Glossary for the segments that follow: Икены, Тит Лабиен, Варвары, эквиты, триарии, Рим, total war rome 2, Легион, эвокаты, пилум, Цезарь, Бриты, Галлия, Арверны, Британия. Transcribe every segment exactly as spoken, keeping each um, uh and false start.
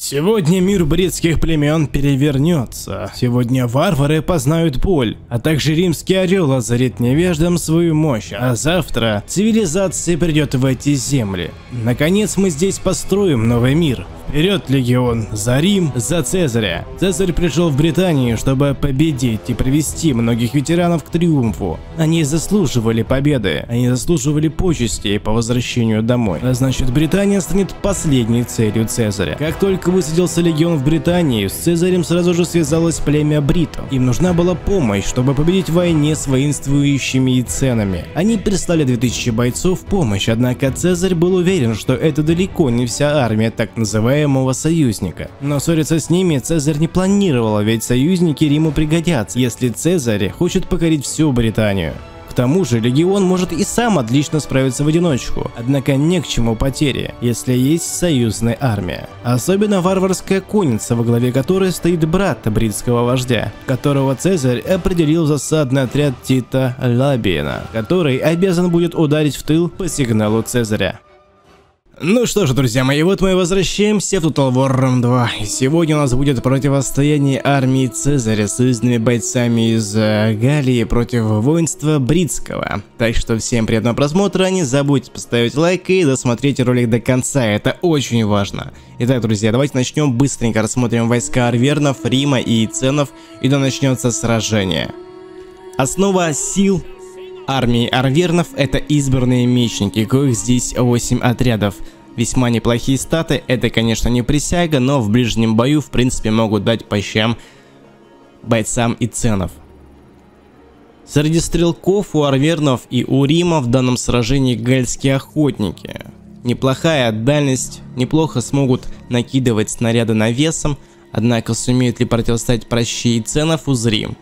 Сегодня мир бритских племен перевернется. Сегодня варвары познают боль, а также римский орел озарит невеждам свою мощь, а завтра цивилизация придет в эти земли. Наконец мы здесь построим новый мир. Вперед, Легион, за Рим, за Цезаря. Цезарь пришел в Британию, чтобы победить и привести многих ветеранов к триумфу. Они заслуживали победы, они заслуживали почестей по возвращению домой. А значит, Британия станет последней целью Цезаря. Как только высадился Легион в Британии, с Цезарем сразу же связалось племя бритов. Им нужна была помощь, чтобы победить в войне с воинствующими икенами. Они прислали две тысячи бойцов в помощь, однако Цезарь был уверен, что это далеко не вся армия так называемая союзника. Но ссориться с ними Цезарь не планировал, ведь союзники Риму пригодятся, если Цезарь хочет покорить всю Британию. К тому же легион может и сам отлично справиться в одиночку, однако не к чему потери, если есть союзная армия. Особенно варварская конница, во главе которой стоит брат бритского вождя, которого Цезарь определил в засадный отряд Тита Лабиена, который обязан будет ударить в тыл по сигналу Цезаря. Ну что же, друзья мои, вот мы и возвращаемся в Total War Rome два. И сегодня у нас будет противостояние армии Цезаря с союзными бойцами из э, Галлии против воинства бритского. Так что всем приятного просмотра, не забудьте поставить лайк и досмотреть ролик до конца, это очень важно. Итак, друзья, давайте начнем быстренько, рассмотрим войска арвернов, Рима и икенов, и да начнется сражение. Основа сил армии арвернов — это избранные мечники, коих здесь восемь отрядов. Весьма неплохие статы, это, конечно, не присяга, но в ближнем бою, в принципе, могут дать по щам бойцам икенов. Среди стрелков у арвернов и у Рима в данном сражении гальские охотники. Неплохая дальность, неплохо смогут накидывать снаряды навесом, однако сумеют ли противостоять пращи икенов, узрим.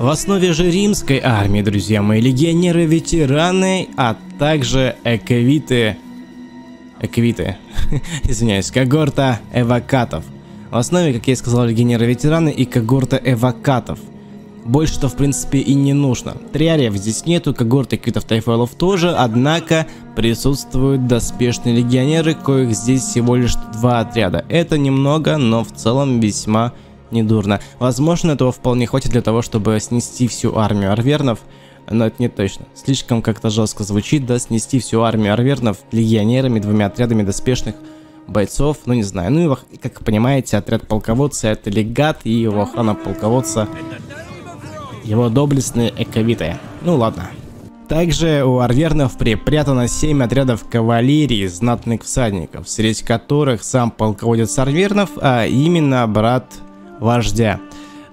В основе же римской армии, друзья мои, легионеры-ветераны, а также эквиты, эквиты, извиняюсь, когорта эвокатов. В основе, как я и сказал, легионеры-ветераны и когорта эвокатов. Больше-то, в принципе, и не нужно. Триариев здесь нету, когорты эквитов-тайфайлов тоже, однако присутствуют доспешные легионеры, коих здесь всего лишь два отряда. Это немного, но в целом весьма недурно. Возможно, этого вполне хватит для того, чтобы снести всю армию арвернов, но это не точно. Слишком как-то жестко звучит, да, снести всю армию арвернов легионерами, двумя отрядами доспешных бойцов, ну не знаю. Ну и, как понимаете, отряд полководца — это легат, и его охрана полководца — его доблестные эковиты. Ну ладно. Также у арвернов припрятано семь отрядов кавалерии, знатных всадников, среди которых сам полководец арвернов, а именно брат вождя.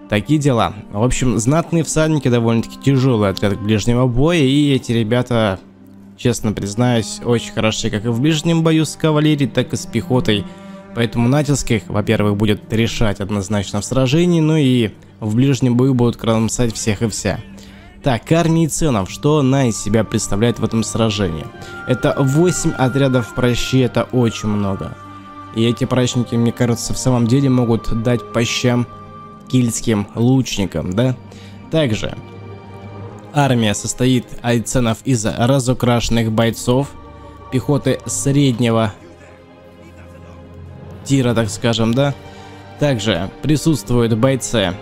Такие дела. В общем, знатные всадники — довольно-таки тяжелый отряд ближнего боя, и эти ребята, честно признаюсь, очень хороши как и в ближнем бою с кавалерией, так и с пехотой. Поэтому натиск их, во-первых, будет решать однозначно в сражении, ну и в ближнем бою будут кромсать всех и вся. Так, армия икенов, что она из себя представляет в этом сражении? Это восемь отрядов пращи, это очень много. И эти пращники, мне кажется, в самом деле могут дать по щам кельтским лучникам, да? Также армия состоит икенов из разукрашенных бойцов, пехоты среднего тира, так скажем, да? Также присутствуют бойцы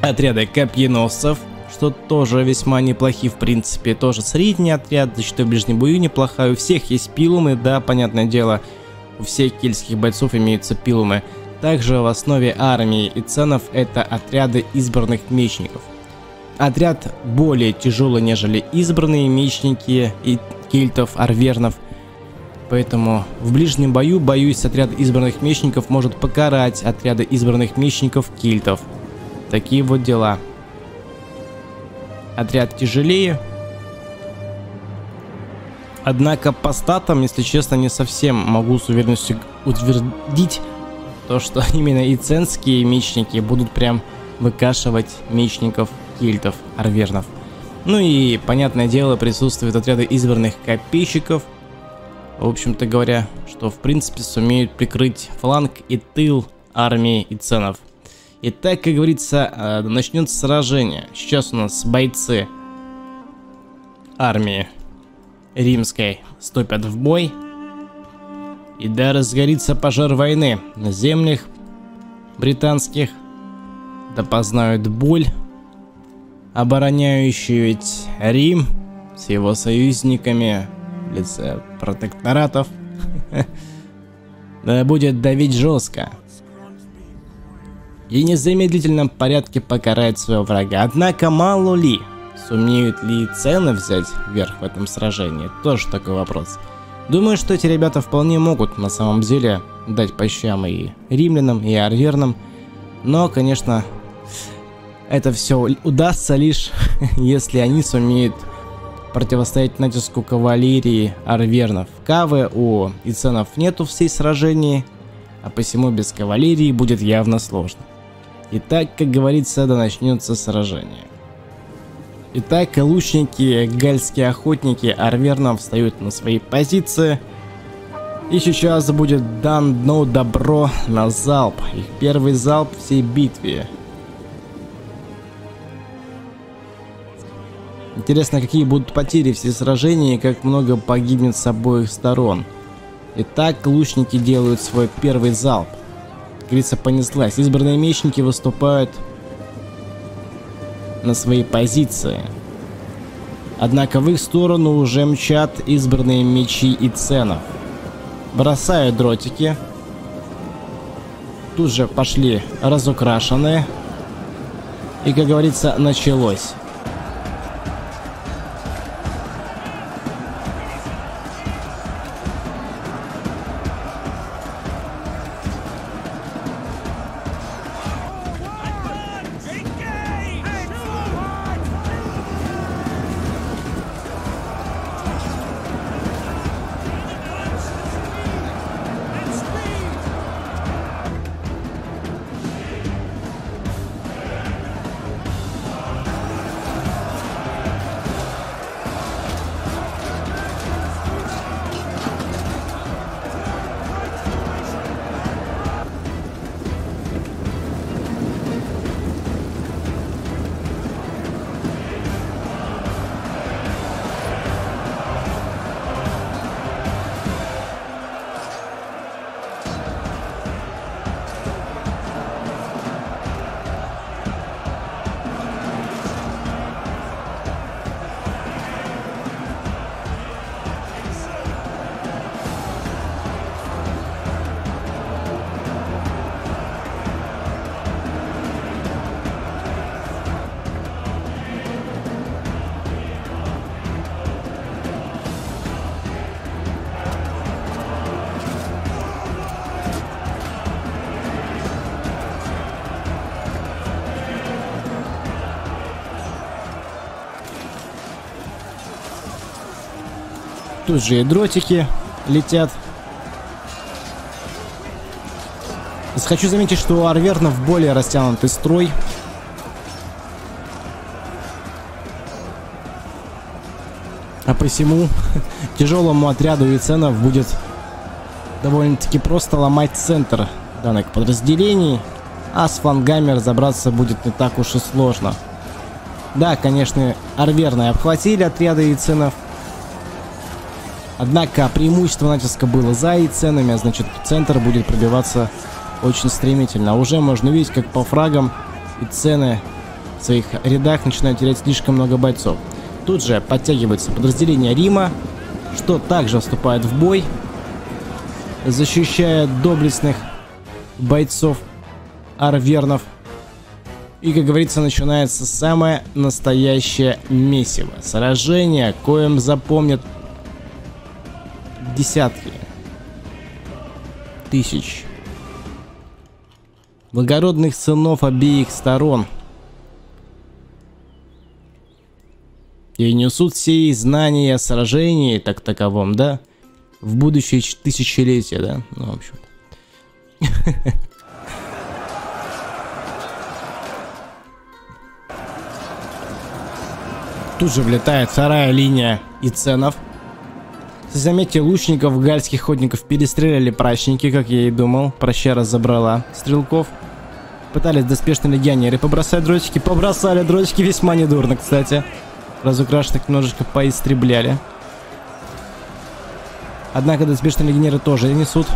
отряда копьеносцев, что тоже весьма неплохи, в принципе, тоже средний отряд, защита в ближнем бою неплохая, у всех есть пилумы, да, понятное дело, у всех кельтских бойцов имеются пилумы. Также в основе армии икенов это отряды избранных мечников. Отряд более тяжелый, нежели избранные мечники и кельтов, арвернов. Поэтому в ближнем бою, боюсь, отряд избранных мечников может покарать отряды избранных мечников кельтов. Такие вот дела. Отряд тяжелее. Однако по статам, если честно, не совсем могу с уверенностью утвердить то, что именно икенские мечники будут прям выкашивать мечников кельтов, арвернов. Ну и, понятное дело, присутствуют отряды избранных копейщиков. В общем-то говоря, что в принципе сумеют прикрыть фланг и тыл армии икенов. Итак, как говорится, начнется сражение. Сейчас у нас бойцы армии римской вступят в бой. И да разгорится пожар войны на землях британских, да познают боль обороняющую ведь Рим с его союзниками в лице протекторатов. Да будет давить жестко. И в незамедлительном порядке покарает своего врага. Однако мало ли, сумеют ли цены взять вверх в этом сражении, тоже такой вопрос. Думаю, что эти ребята вполне могут на самом деле дать по щам и римлянам, и арвернам. Но, конечно, это все удастся лишь, если они сумеют противостоять натиску кавалерии арвернов. Кавы у иценов нету в сей сражении, а посему без кавалерии будет явно сложно. Итак, как говорится, да начнется сражение. Итак, лучники, гальские охотники арвернов встают на свои позиции. И сейчас будет дано добро на залп. Их первый залп всей битве. Интересно, какие будут потери в сражении и как много погибнет с обоих сторон. Итак, лучники делают свой первый залп. Грица понеслась. Избранные мечники выступают на свои позиции. Однако в их сторону уже мчат избранные мечи и ценов. Бросают дротики. Тут же пошли разукрашенные. И, как говорится, началось. Тут же и дротики летят. Хочу заметить, что у арвернов более растянутый строй. А посему тяжелому отряду иценов будет довольно-таки просто ломать центр данных подразделений. А с флангами разобраться будет не так уж и сложно. Да, конечно, арверны обхватили отряды иценов. Однако преимущество натиска было за и ценами, а значит центр будет пробиваться очень стремительно. Уже можно видеть, как по фрагам и цены в своих рядах начинают терять слишком много бойцов. Тут же подтягивается подразделение Рима, что также вступает в бой, защищая доблестных бойцов арвернов. И, как говорится, начинается самое настоящее месиво. Сражение, коим запомнят десятки тысяч благородных сынов обеих сторон. И несут все знания о сражении, так таковом, да? В будущее тысячелетие, да? Ну, в общем-то. Тут же влетает вторая линия иценов. Заметьте, лучников, гальских охотников перестреляли пращники, как я и думал. Праща разобрала стрелков. Пытались доспешные легионеры побросать дротики. Побросали дротики весьма недурно, кстати. Разукрашенных немножечко поистребляли. Однако доспешные легионеры тоже несут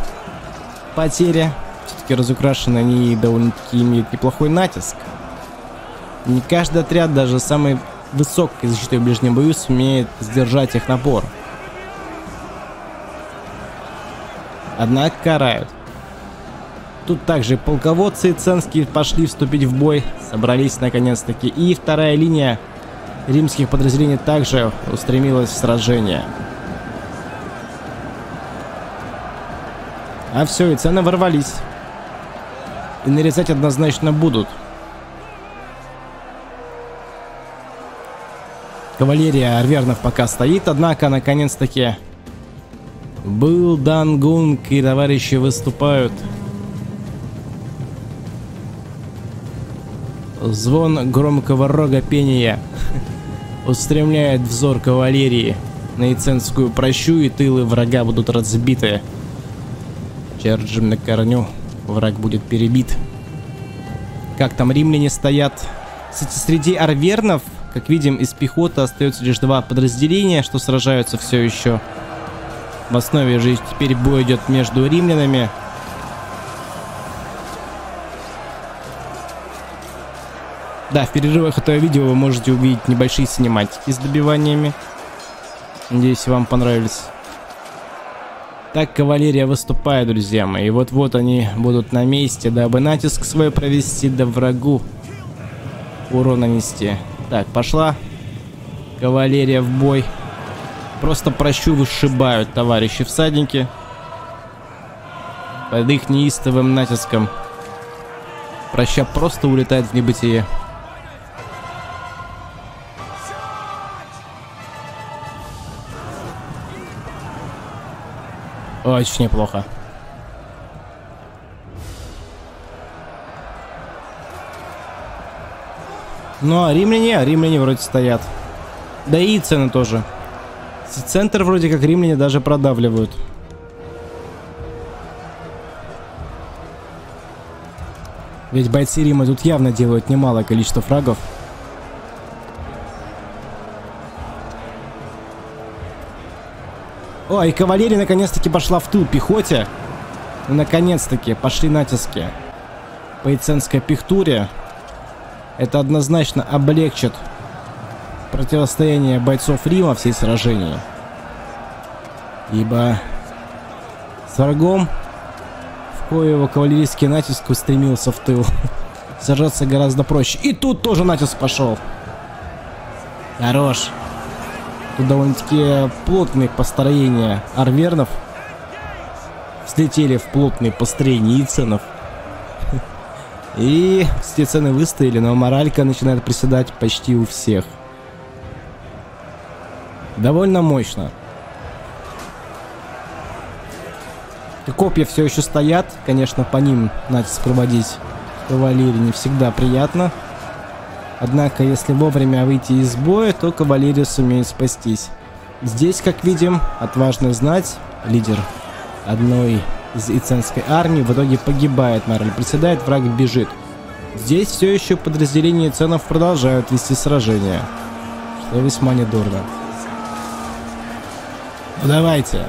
потери. Все-таки разукрашены они довольно-таки имеют неплохой натиск. Не каждый отряд, даже самый высокой защитой в ближнем бою, сумеет сдержать их напор. Однако карают. Тут также полководцы ценские пошли вступить в бой. Собрались наконец-таки. И вторая линия римских подразделений также устремилась в сражение. А все, и цены ворвались. И нарезать однозначно будут. Кавалерия арвернов пока стоит, однако наконец-таки был дан гонг, и товарищи выступают. Звон громкого рога пения устремляет взор кавалерии на иценскую прощу, и тылы врага будут разбиты. Черджим на корню, враг будет перебит. Как там римляне стоят? Кстати, среди арвернов, как видим, из пехоты остается лишь два подразделения, что сражаются все еще. В основе же теперь бой идет между римлянами. Да, в перерывах этого видео вы можете увидеть небольшие синематики с добиваниями. Надеюсь, вам понравились. Так кавалерия выступает, друзья мои. И вот-вот они будут на месте, дабы натиск свой провести, да врагу урон нанести. Так, пошла кавалерия в бой. Просто прощу вышибают товарищи всадники под их неистовым натиском. Проща просто улетает в небытие. Очень неплохо. Ну а римляне, римляне вроде стоят. Да и цены тоже. Центр вроде как римляне даже продавливают. Ведь бойцы Рима тут явно делают немалое количество фрагов. О, и кавалерия наконец-таки пошла в тыл пехоте. Наконец-таки пошли натиски по иценской пехтуре. Это однозначно облегчит противостояние бойцов Рима всей сражении. Ибо с врагом, в коего кавалерийский натиск устремился в тыл, сражаться гораздо проще. И тут тоже натиск пошел. Хорош. Тут довольно-таки плотные построения арвернов слетели в плотные построения иценов. И все цены выстояли, но моралька начинает приседать почти у всех. Довольно мощно. И копья все еще стоят. Конечно, по ним натиск проводить кавалерии не всегда приятно. Однако, если вовремя выйти из боя, то кавалерия сумеет спастись. Здесь, как видим, отважно знать, лидер одной из иценской армии в итоге погибает, мораль приседает, враг бежит. Здесь все еще подразделения иценов продолжают вести сражение, что весьма недурно. Ну, давайте.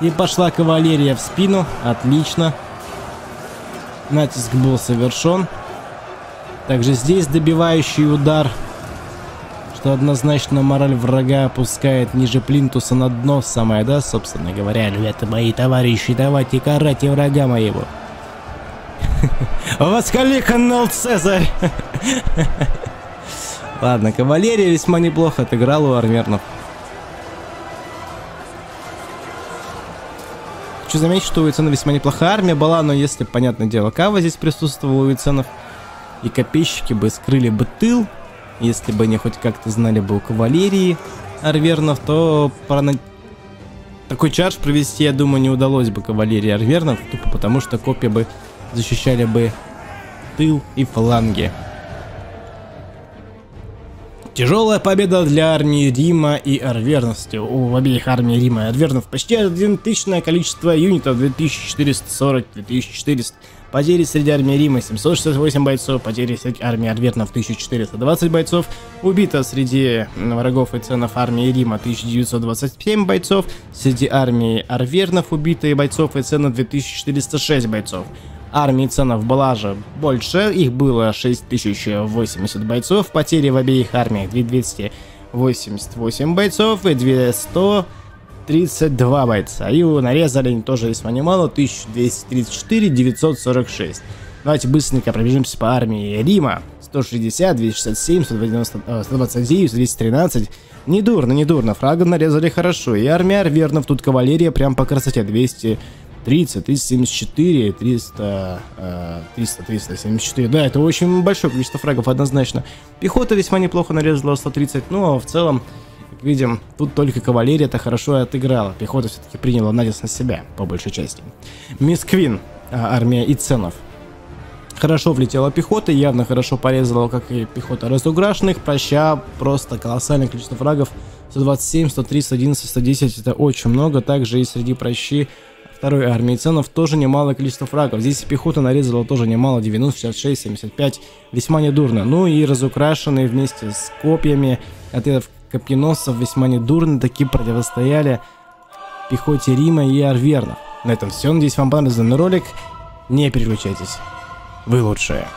И пошла кавалерия в спину, отлично. Натиск был совершен. Также здесь добивающий удар, что однозначно мораль врага опускает ниже плинтуса на дно самое, да, собственно говоря. Ребята мои, товарищи, давайте карать врага моего. Воскликнул Цезарь. Ладно, кавалерия весьма неплохо отыграла у армернов. Хочу заметить, что у иценов весьма неплохая армия была, но если, понятное дело, кава здесь присутствовала у иценов, и копейщики бы скрыли бы тыл, если бы они хоть как-то знали бы у кавалерии арвернов, то парана... такой чардж провести, я думаю, не удалось бы кавалерии арвернов, тупо потому что копья бы защищали бы тыл и фланги. Тяжелая победа для армии Рима и арверности. У обеих армий Рима и арвернов почти однотысячное количество юнитов, две тысячи четыреста сорок - две тысячи четыреста. Потери среди армии Рима семьсот шестьдесят восемь бойцов, потери среди армии Арвернов тысяча четыреста двадцать бойцов, убито среди врагов и ценов армии Рима тысяча девятьсот двадцать семь бойцов, среди армии Арвернов убито и бойцов и ценов две тысячи четыреста шесть бойцов. Армии ценов была же больше, их было шесть тысяч восемьдесят бойцов, потери в обеих армиях две тысячи двести восемьдесят восемь бойцов и две тысячи сто тридцать два бойца. И нарезали тоже весьма немало, тысяча двести тридцать четыре, девятьсот сорок шесть. Давайте быстренько пробежимся по армии Рима. сто шестьдесят, двести шестьдесят семь, сто двадцать девять, двести тринадцать. Недурно, недурно, фрагов нарезали хорошо. И армия Арвернов, тут кавалерия прям по красоте, двести тридцать, триста семьдесят четыре, триста, триста, триста семьдесят четыре. Да, это очень большое количество фрагов однозначно. Пехота весьма неплохо нарезала сто тридцать, но в целом, как видим, тут только кавалерия-то хорошо отыграла. Пехота все-таки приняла натиск на себя, по большей части. Мисс Квин, армия иценов. Хорошо влетела пехота, явно хорошо порезала, как и пехота разуграшенных. Проща, просто колоссальное количество фрагов. сто двадцать семь, сто три, сто одиннадцать, сто десять, это очень много. Также и среди прощи второй армии ценов тоже немало количество фрагов. Здесь пехота нарезала тоже немало, девяносто, шестьдесят шесть, семьдесят пять, весьма недурно. Ну и разукрашенные вместе с копьями отрядов копьеносцев весьма недурно таки противостояли пехоте Рима и Арверна. На этом все, надеюсь, вам понравился данный ролик. Не переключайтесь, вы лучшие.